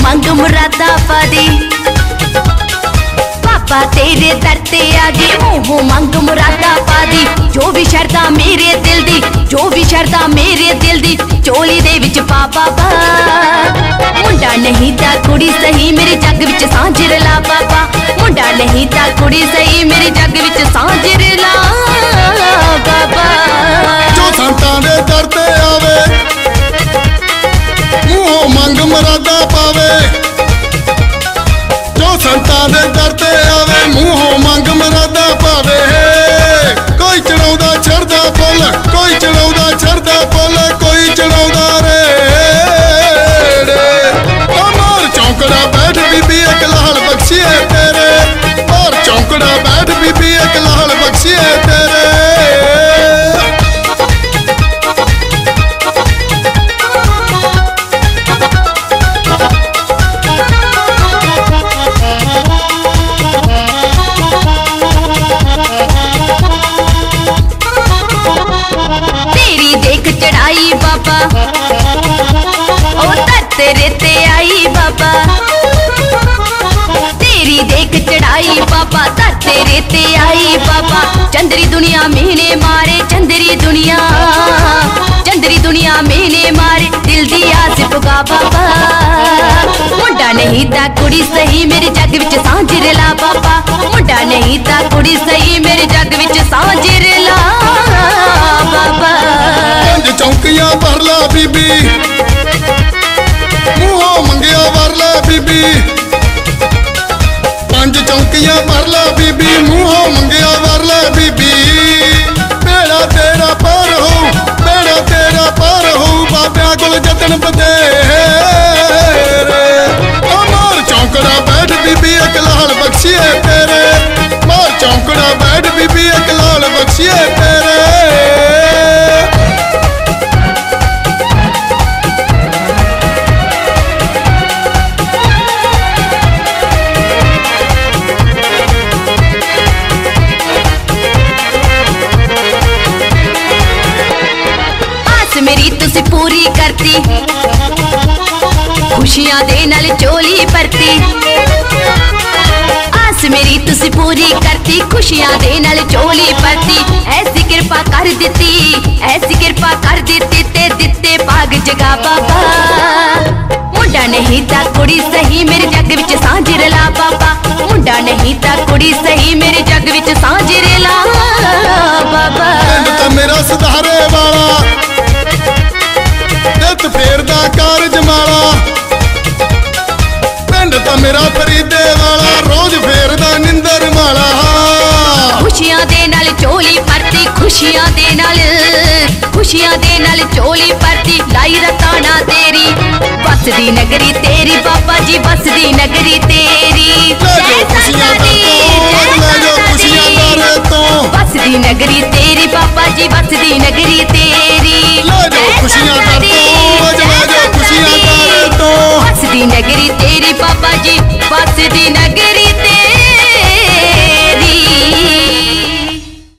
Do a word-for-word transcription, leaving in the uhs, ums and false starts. मांगो मुरादा वादी पापा तेरे दर ते आगे ओ मांगो मुरादा वादी जो भी शरदा मेरे दिल दी जो भी शरदा मेरे दिल दी चोली दे विच पापा पा मुंडा नहीं ता कुड़ी सही मेरे जग विच सांझ रला पापा मुंडा नहीं ता कुड़ी सही मेरे जग विच सांझ रला पापा जो संतां दे दर ते आवे ओ मांग मुरादा पावे जो संतां दे दर ते आवे मूंहों मंग मुरादा पावे कोई चढ़ाउंदा छड़दा पुल कोई चढ़ाउंदा छड़दा पुल कोई चढ़ाउंदा रेड़े ओ मार चौंकड़ा बैठ बीबी एक लाल बख्शिए तेरे मार चौंकड़ा बैठ बीबी एक लाल बख्शिए तेरे बाबा तेरे ते आई बाबा चंद्री दुनिया महीने मारे चंद्री दुनिया चंद्री दुनिया महीने मारे दिल दी आस पुगा बाबा मुंडा नहीं ता कुड़ी सही मेरे जग विच सांझ रला बाबा मुंडा नहीं ता कुड़ी सही मेरे जग विच सांझ रला बाबा पंज चौकियां भरला बीबी मूंहों मंगिया भरला बीबी पंज चौकियां भरला बीबी मूंहों मंगिया भरला बीबी बेड़ा तेरा पार हो बेड़ा तेरा पार हो बाबा कोल जतन बतेरे ओ मार चौंकड़ा बैठ बीबी एक लाल बख्शिए तेरे मार चौंकड़ा बैठ बीबी एक लाल बख्शिए तेरे पूरी करती खुशियां दे नाल चोली परती आस मेरी तुसी पूरी करती खुशियां दे नाल चोली परती ऐसी कृपा कर दिती ऐसी कृपा कर दिती ते दिते भाग जगा बाबा मुंडा नहीं ता कुड़ी सही मेरे जग विच सांझ रला बाबा मुंडा नहीं ता कुड़ी सही मेरे जग विच सांझ रला बाबा मेरा सुधारे वाला फेरदा कारज माला पिंड ता मेरा फरीदे वाला रोज फेरदा निंदर माला खुशियां दे नाल चोली परती खुशियां दे नाल खुशियां दे नाल चोली परती लाई रताना तेरी वसदी नगरी तेरी बाबा जी वसदी नगरी तेरी वसदी नगरी तेरी बाबा जी वसदी नगरी तेरी खुशियां